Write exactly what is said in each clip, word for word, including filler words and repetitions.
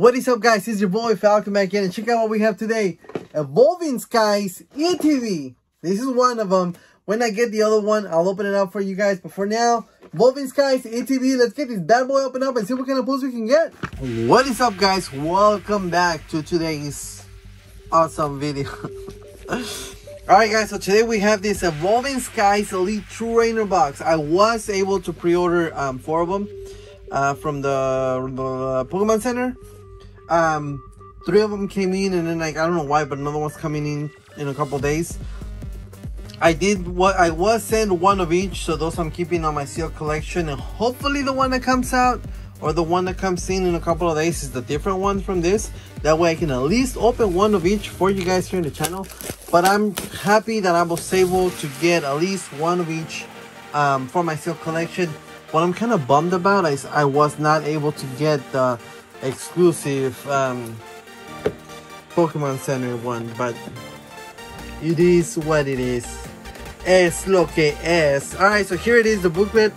What is up, guys? It's your boy Falcon back again, and check out what we have today. Evolving Skies E T V. This is one of them. When I get the other one, I'll open it up for you guys. But for now, Evolving Skies E T V. Let's get this bad boy open up and see what kind of pulls we can get. What is up, guys? Welcome back to today's awesome video. Alright guys, so today we have this Evolving Skies Elite True Trainer box. I was able to pre-order um, four of them uh, from the uh, Pokemon Center. Um, three of them came in, and then like I don't know why, but another one's coming in in a couple days. I did what I was sent one of each, so those I'm keeping on my sealed collection, and hopefully the one that comes out or the one that comes in in a couple of days is the different one from this. That way I can at least open one of each for you guys here in the channel. But I'm happy that I was able to get at least one of each um, for my sealed collection. What I'm kind of bummed about is I was not able to get the uh, exclusive um, Pokemon Center one, but it is what it is. Es lo que es. Alright, so here it is, the booklet.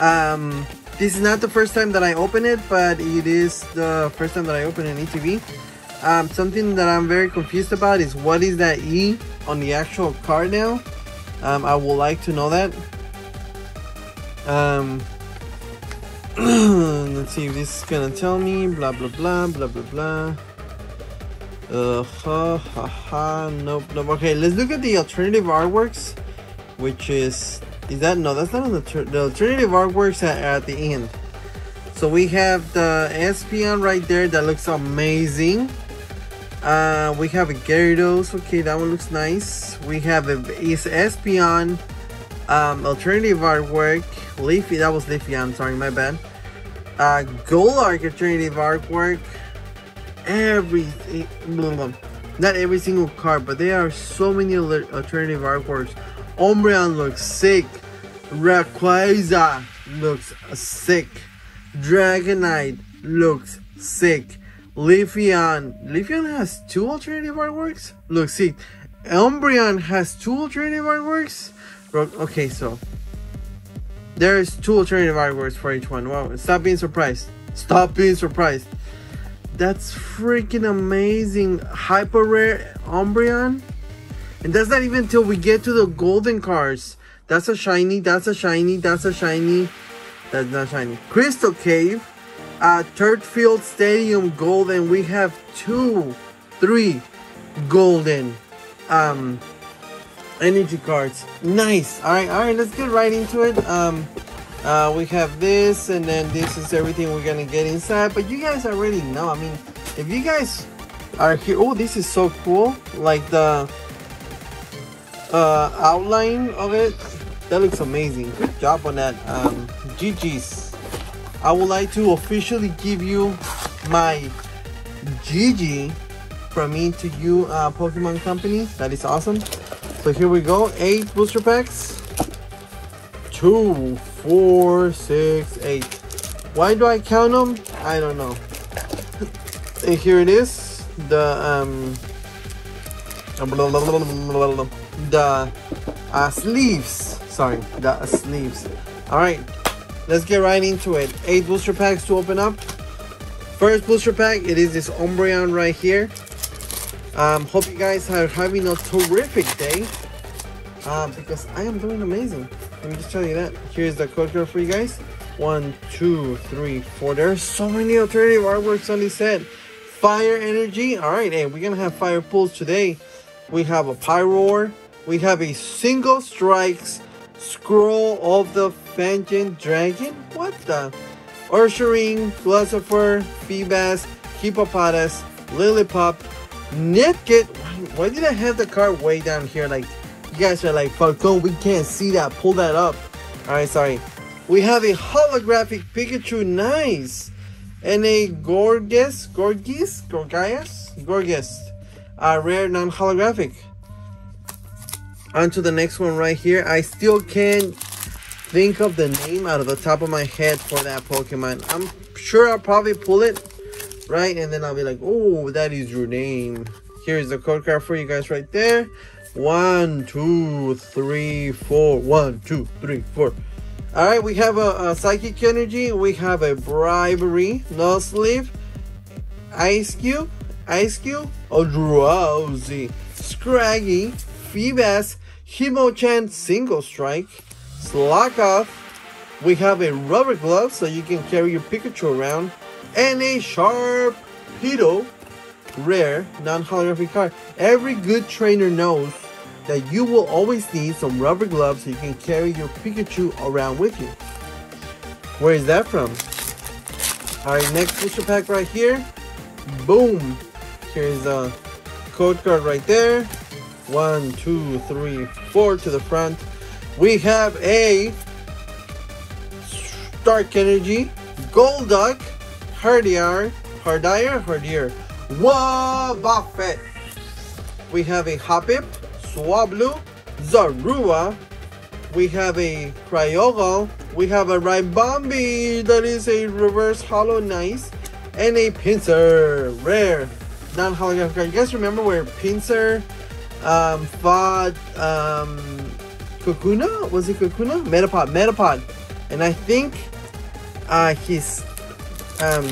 um, this is not the first time that I open it, but it is the first time that I open an E T V. Um, something that I'm very confused about is what is that E on the actual card now? Um, I would like to know that. Um, Let's see if this is gonna tell me. Blah blah blah blah blah blah. Uh, ha ha ha. Nope, nope. Okay, let's look at the alternative artworks, which is is that no? That's not on the the alternative artworks at, at the end. So we have the Espeon right there that looks amazing. Uh, we have a Gyarados. Okay, that one looks nice. We have a is Espeon. Um, alternative artwork. Leafy. That was Leafeon. I'm sorry, my bad. Uh, Golark alternative artwork. Every blah, blah, blah. Not every single card, but there are so many alternative artworks. Umbreon looks sick. Rayquaza looks sick. Dragonite looks sick. Leafeon. Leafeon has two alternative artworks. Looks sick. Umbreon has two alternative artworks. Okay, so there's two alternative artworks for each one. Wow, stop being surprised. Stop being surprised. That's freaking amazing. Hyper rare Umbreon. And that's not even till we get to the golden cards. That's a shiny, that's a shiny, that's a shiny. That's not shiny. Crystal Cave. Uh, Turf Field Stadium Golden. We have two, three golden um, energy cards. Nice. Alright, alright, let's get right into it. Um, uh, we have this, and then this is everything we're gonna get inside, but you guys already know. I mean, if you guys are here, oh, this is so cool. Like the uh, outline of it, that looks amazing. Good job on that. Um, G G's. I would like to officially give you my G G from me to you uh, Pokemon Company. That is awesome. So here we go, eight booster packs. Two, four, six, eight. Why do I count them? I don't know. And here it is, the um, blah, blah, blah, blah, blah, the uh, sleeves. Sorry, the uh, sleeves. All right, let's get right into it. Eight booster packs to open up. First booster pack, it is this Umbreon right here. Um, hope you guys are having a terrific day, uh, because I am doing amazing. Let me just tell you that. Here's the code card for you guys. One, two, three, four. There are so many alternative artworks on this set. Fire energy. All right, hey, we're gonna have fire pulls today. We have a Pyroar. We have a single strikes scroll of the Fangent Dragon. What the? Ursaring, Philosopher, Feebas, Hippopotas, Lillipop. Nicket, why did I have the card way down here? Like, you guys are like, Falcon, we can't see that. Pull that up. Alright, sorry. We have a holographic Pikachu. Nice. And a Gorgas. Gorgas? Gorgas? Gorgas. A rare non-holographic. On to the next one right here. I still can't think of the name out of the top of my head for that Pokemon. I'm sure I'll probably pull it. Right, and then I'll be like, oh, that is your name. Here's the code card for you guys right there. One, two, three, four. One, two, three, four. All right, we have a, a Psychic Energy, we have a Bribery, No Sleep, Ice Cube, Ice Cube, a Drowsy, Scraggy, Feebas, Himochan, Single Strike, Slakoth. We have a Rubber Glove, so you can carry your Pikachu around, and a Sharpedo, rare, non-holographic card. Every good trainer knows that you will always need some rubber gloves so you can carry your Pikachu around with you. Where is that from? Alright, next booster pack right here. Boom! Here's a code card right there. One, two, three, four to the front. We have a Dark Energy, Golduck, Hardier, Hardier, Hardier, Wobbuffet. We have a Hoppip, Swablu, Zarua. We have a Cryogal. We have a Ribambi that is a reverse Hollow Knight, and a Pinsir, rare, non-holographic card. You guys remember where Pinsir um, fought um, Kakuna? Was it Kakuna? Metapod, Metapod. And I think uh, his um,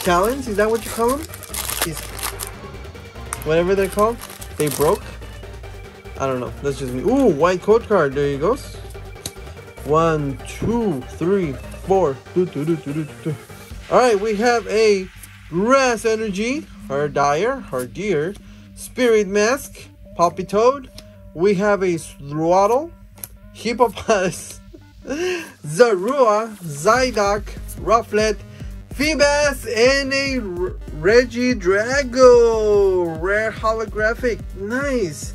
talons, is that what you call them? His, whatever they're called, they broke. I don't know, that's just me. Ooh, white code card, there you go. One, two, three, four. Do, do, do, do, do, do. All right, we have a Grass Energy, Hardier, Hardier, Spirit Mask, Poppy Toad. We have a Swaddle, Hippopotas, Zarua, Zyduck, Rufflet, Feebas, and a Regidrago, rare holographic, nice.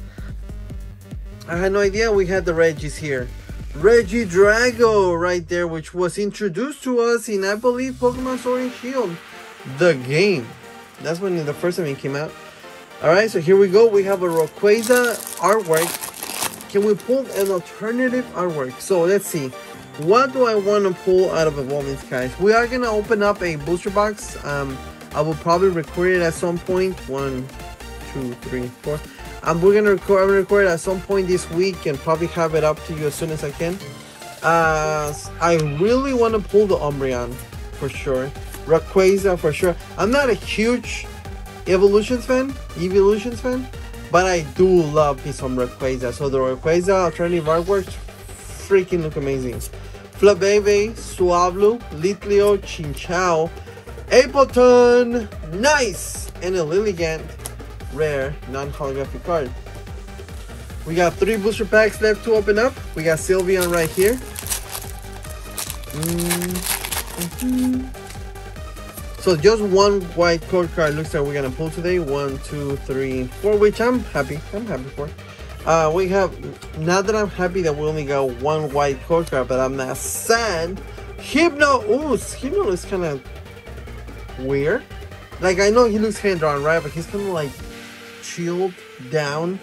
I had no idea we had the Regis here. Regidrago right there, which was introduced to us in, I believe, Pokemon Sword and Shield, the game. That's when the first time it came out. Alright, so here we go. We have a Rayquaza artwork. Can we pull an alternative artwork? So let's see. What do I want to pull out of Evolving Skies? We are going to open up a booster box. Um, I will probably record it at some point. One, two, three, four. Um, we're gonna record, I'm gonna record at some point this week and probably have it up to you as soon as I can. Uh, I really want to pull the Umbreon for sure, Rayquaza for sure. I'm not a huge evolutions fan, evolutions fan, but I do love his some Rayquaza. So the Rayquaza alternative artworks freaking look amazing. Flabébé, Swablu, Litleo, Chinchou, Apleton, nice, and a Lilligant. Rare non-holographic card. We got three booster packs left to open up. We got Sylveon right here. Mm-hmm. So just one white code card looks like we're gonna pull today. One, two, three, four, which I'm happy. I'm happy for. Uh, we have, not that I'm happy that we only got one white code card, but I'm not sad. Hypno, ooh, Hypno is kind of weird. Like, I know he looks hand-drawn, right? But he's kind of like chilled down.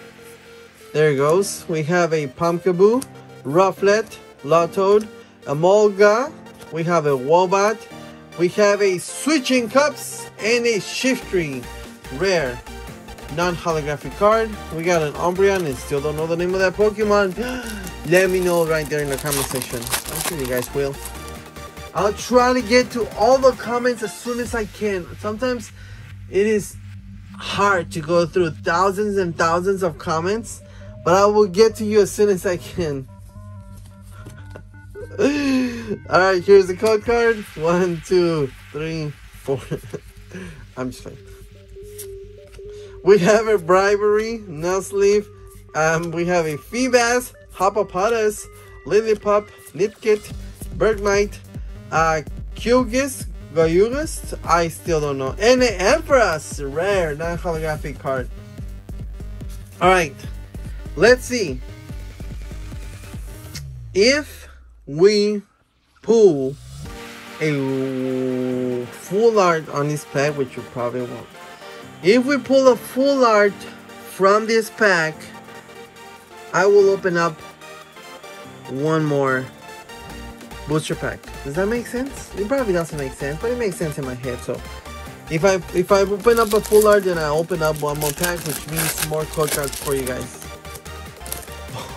There it goes. We have a Pumpkaboo, Rufflet, Lotoad, a Molga. We have a Wobbat. We have a Switching Cups and a Shiftry, rare, non-holographic card. We got an Umbreon and still don't know the name of that Pokemon. Let me know right there in the comment section. I'm sure you guys will. I'll try to get to all the comments as soon as I can. Sometimes it is hard to go through thousands and thousands of comments, but I will get to you as soon as I can. Alright, here's the code card. One, two, three, four. I'm just fine. We have a Bribery, Nuzleaf. Um, we have a Feebas, Hippopotas, Lillipop, Nicket, Bergmite, uh, Kyogis, Goyugis, I still don't know, and an Empress, rare, non-holographic card. Alright, let's see if we pull a full art on this pack, which you probably won't. If we pull a full art from this pack, I will open up one more booster pack. Does that make sense? It probably doesn't make sense, but it makes sense in my head. So if I if I open up a full art, then I open up one more pack, which means more code cards for you guys.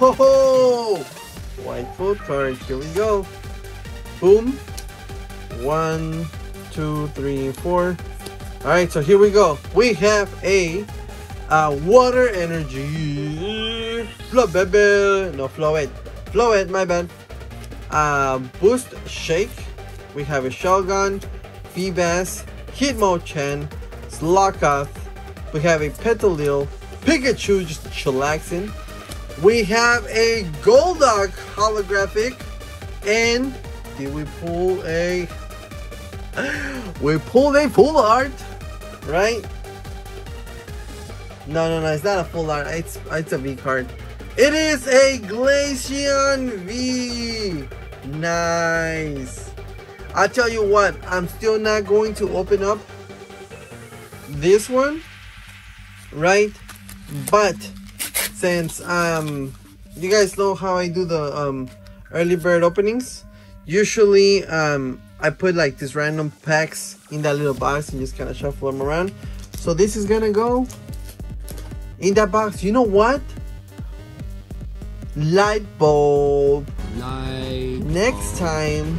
Oh, White full charge, here we go. Boom. One, two, three, four. Alright, so here we go. We have a uh, water energy. Flabébé. No, Flowette. Flowette, my bad. Uh, boost Shake. We have a Shelgon, Feebas, Hitmochan, Slackoth. We have a Petalil, Pikachu just chillaxing. We have a Golduck holographic, and did we pull a? We pulled a full art, right? No, no, no, it's not a full art. It's it's a V card. It is a Glaceon V. Nice. I'll tell you what, I'm still not going to open up this one, right? But since um you guys know how I do the um early bird openings, usually um I put like these random packs in that little box and just kind of shuffle them around. So this is gonna go in that box. You know what? Light bulb. Light bulb. Next time,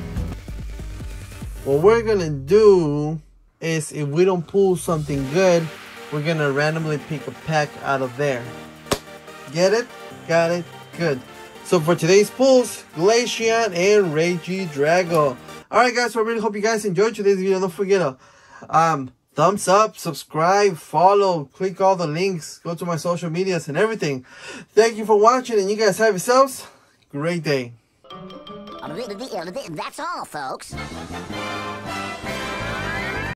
what we're gonna do is, if we don't pull something good, we're gonna randomly pick a pack out of there. Get it? Got it? Good. So for today's pulls, Glaceon and Regidrago. Alright guys, so I really hope you guys enjoyed today's video. Don't forget to um, thumbs up, subscribe, follow, click all the links, go to my social medias and everything. Thank you for watching, and you guys have yourselves a great day. That's all, folks.